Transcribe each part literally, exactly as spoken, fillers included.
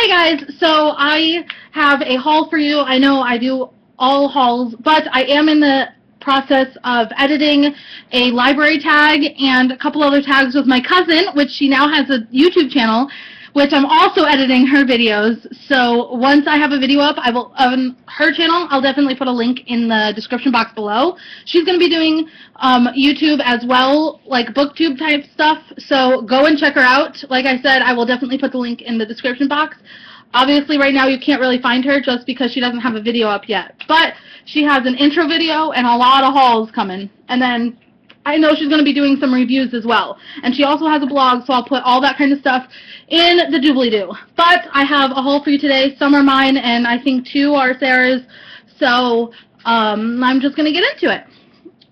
Hey guys, so I have a haul for you. I know I do all hauls, but I am in the process of editing a library tag and a couple other tags with my cousin, which she now has a YouTube channel, which I'm also editing her videos. So once I have a video up, I will on her channel, I'll definitely put a link in the description box below. She's going to be doing um, YouTube as well, like BookTube type stuff. So go and check her out. Like I said, I will definitely put the link in the description box. Obviously, right now you can't really find her just because she doesn't have a video up yet. But she has an intro video and a lot of hauls coming. And then I know she's going to be doing some reviews as well. And she also has a blog, so I'll put all that kind of stuff in the doobly-doo. But I have a haul for you today. Some are mine, and I think two are Sarah's. So um, I'm just going to get into it.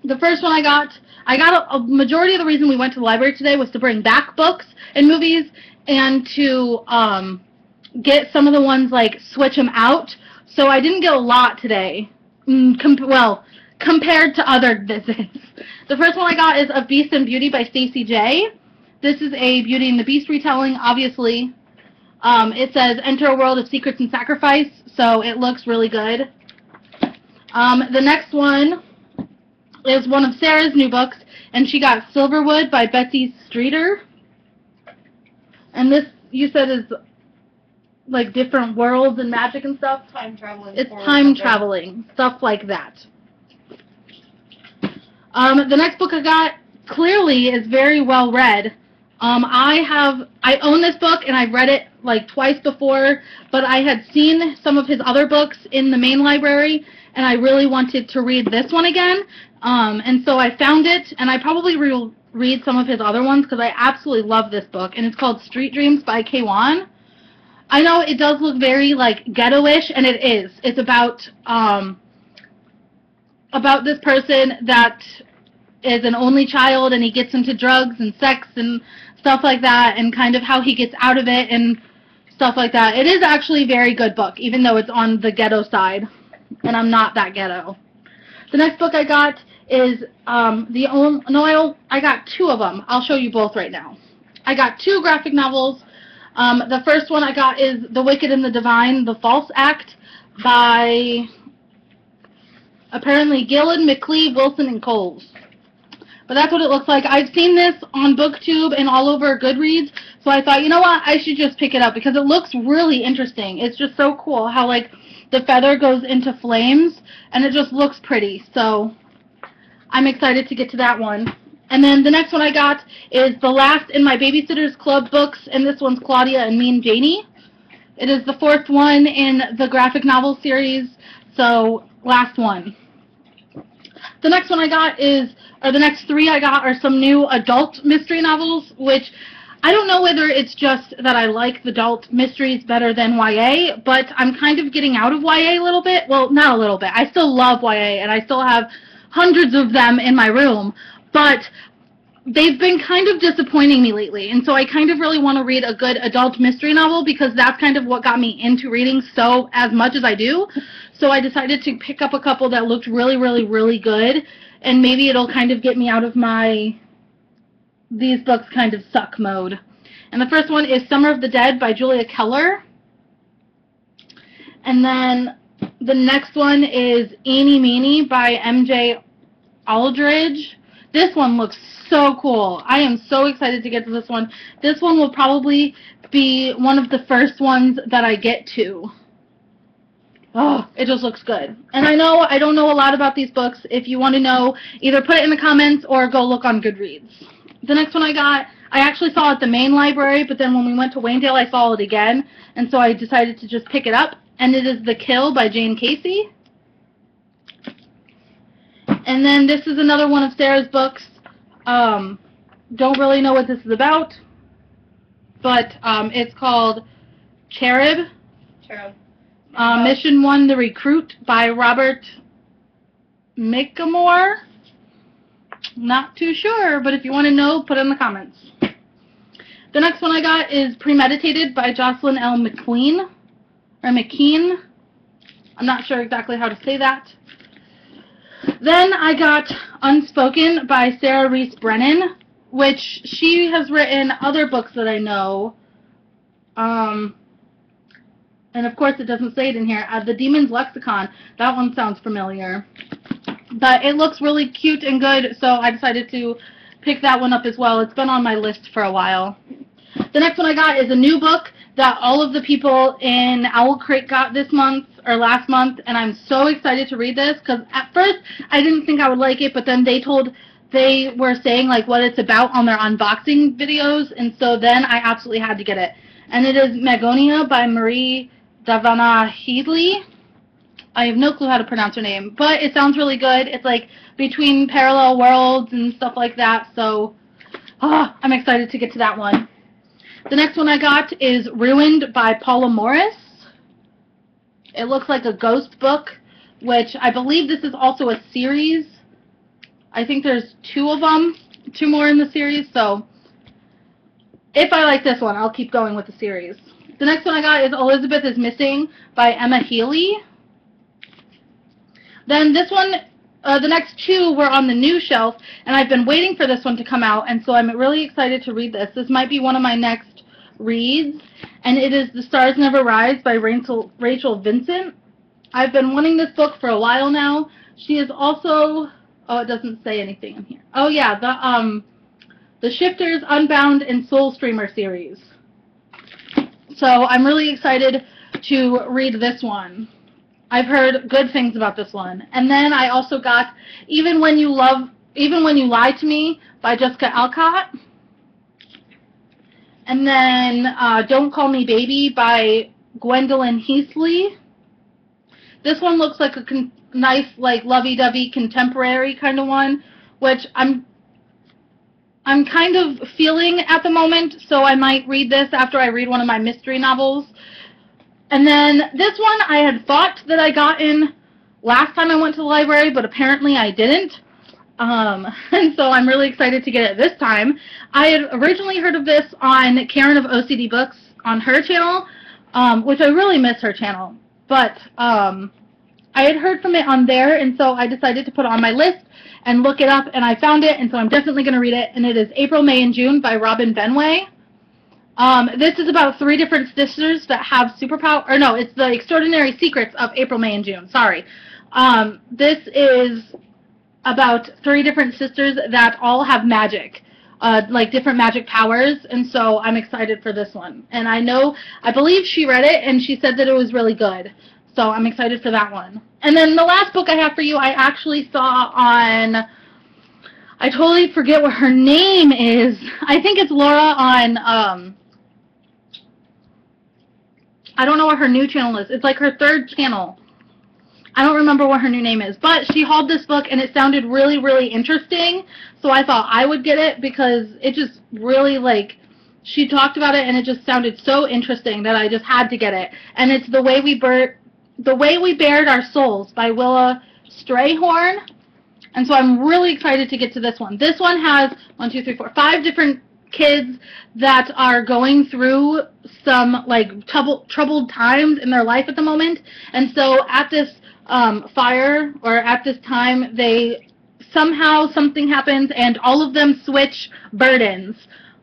The first one I got, I got a, a majority of the reason we went to the library today was to bring back books and movies and to um, get some of the ones, like, switch them out. So I didn't get a lot today. Mm, comp well, compared to other visits. The first one I got is Of Beast and Beauty by Stacey Jay. This is a Beauty and the Beast retelling, obviously. Um, it says, enter a world of secrets and sacrifice, so it looks really good. Um, the next one is one of Sarah's new books, and she got Silverwood by Betsy Streeter. And this, you said, is like different worlds and magic and stuff? Time traveling. It's time traveling, stuff like that. Um, the next book I got clearly is very well read. Um, I have, I own this book and I've read it like twice before, but I had seen some of his other books in the main library and I really wanted to read this one again. Um, and so I found it, and I probably will read some of his other ones because I absolutely love this book. And it's called Street Dreams by Kwan. I know it does look very like ghetto-ish, and it is. It's about, um, about this person that is an only child, and he gets into drugs and sex and stuff like that, and kind of how he gets out of it and stuff like that. It is actually a very good book, even though it's on the ghetto side, and I'm not that ghetto. The next book I got is um, the only, no, I got two of them. I'll show you both right now. I got two graphic novels. Um, the first one I got is The Wicked and the Divine, The False Act by apparently Gillen, McClee, Wilson, and Coles. But that's what it looks like. I've seen this on BookTube and all over Goodreads, so I thought, you know what, I should just pick it up because it looks really interesting. It's just so cool how, like, the feather goes into flames, and it just looks pretty. So I'm excited to get to that one. And then the next one I got is the last in my Babysitter's Club books, and this one's Claudia and Me and Janie. It is the fourth one in the graphic novel series, so last one. The next one I got is, or the next three I got are some new adult mystery novels, which I don't know whether it's just that I like the adult mysteries better than Y A, but I'm kind of getting out of Y A a little bit. Well, not a little bit. I still love Y A, and I still have hundreds of them in my room, but they've been kind of disappointing me lately, and so I kind of really want to read a good adult mystery novel because that's kind of what got me into reading so as much as I do. So I decided to pick up a couple that looked really, really, really good, and maybe it'll kind of get me out of my these books kind of suck mode. And the first one is Summer of the Dead by Julia Keller. And then the next one is Eeny Meeny by M J Aldridge. This one looks so cool. I am so excited to get to this one. This one will probably be one of the first ones that I get to. Oh, it just looks good. And I know I don't know a lot about these books. If you want to know, either put it in the comments or go look on Goodreads. The next one I got, I actually saw at the main library, but then when we went to Wayndale, I saw it again. And so I decided to just pick it up. And it is The Kill by Jane Casey. And then this is another one of Sarah's books. Um, don't really know what this is about, but um, it's called Cherub. Cherub. Uh, Mission One, The Recruit by Robert McAmore. Not too sure, but if you want to know, put it in the comments. The next one I got is Premeditated by Jocelyn L. McQueen, or McKean. I'm not sure exactly how to say that. Then I got Unspoken by Sarah Reese Brennan, which she has written other books that I know. Um, and of course it doesn't say it in here, uh, The Demon's Lexicon. That one sounds familiar. But it looks really cute and good, so I decided to pick that one up as well. It's been on my list for a while. The next one I got is a new book that all of the people in Owlcrate got this month, or last month, and I'm so excited to read this, because at first I didn't think I would like it, but then they told, they were saying like what it's about on their unboxing videos, and so then I absolutely had to get it. And it is Magonia by Marie Davana Headley. I have no clue how to pronounce her name, but it sounds really good. It's like between parallel worlds and stuff like that, so oh, I'm excited to get to that one. The next one I got is Ruined by Paula Morris. It looks like a ghost book, which I believe this is also a series. I think there's two of them, two more in the series, so if I like this one, I'll keep going with the series. The next one I got is Elizabeth Is Missing by Emma Healey. Then this one, uh, the next two were on the new shelf, and I've been waiting for this one to come out, and so I'm really excited to read this. This might be one of my next reads, and it is The Stars Never Rise by Rachel, Rachel Vincent. I've been wanting this book for a while now. She is also, oh, it doesn't say anything in here. Oh, yeah, the, um, the Shifters, Unbound, and Soulstreamer series. So I'm really excited to read this one. I've heard good things about this one. And then I also got Even When You Love, Even When You Lie to Me by Jessica Alcott. And then uh, Don't Call Me Baby by Gwendolyn Heasley. This one looks like a con nice, like, lovey-dovey contemporary kind of one, which I'm, I'm kind of feeling at the moment, so I might read this after I read one of my mystery novels. And then this one I had thought that I got in last time I went to the library, but apparently I didn't. Um, and so I'm really excited to get it this time. I had originally heard of this on Karen of O C D Books on her channel, um, which I really miss her channel. But um, I had heard from it on there, and so I decided to put it on my list and look it up, and I found it, and so I'm definitely going to read it. And it is April, May, and June by Robin Benway. Um, this is about three different sisters that have superpower, or no, it's The Extraordinary Secrets of April, May, and June, sorry. Um, this is about three different sisters that all have magic, uh, like different magic powers, and so I'm excited for this one. And I know, I believe she read it, and she said that it was really good, so I'm excited for that one. And then the last book I have for you, I actually saw on, I totally forget what her name is. I think it's Laura on, um, I don't know what her new channel is. It's like her third channel. I don't remember what her new name is. But she hauled this book, and it sounded really, really interesting. So I thought I would get it because it just really, like, she talked about it, and it just sounded so interesting that I just had to get it. And it's The Way We, Bur the Way We Bared Our Souls by Willa Strayhorn. And so I'm really excited to get to this one. This one has one, two, three, four, five different kids that are going through some, like, trouble, troubled times in their life at the moment. And so at this um, fire, or at this time, they somehow something happens, and all of them switch burdens.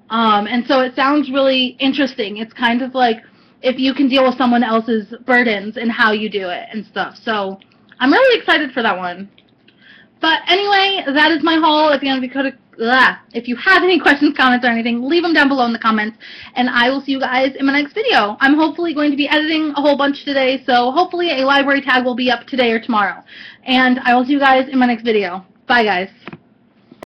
Um, and so it sounds really interesting. It's kind of like if you can deal with someone else's burdens and how you do it and stuff. So I'm really excited for that one. But anyway, that is my haul. If you have any questions, comments, or anything, leave them down below in the comments, and I will see you guys in my next video. I'm hopefully going to be editing a whole bunch today, so hopefully a library tag will be up today or tomorrow. And I will see you guys in my next video. Bye, guys.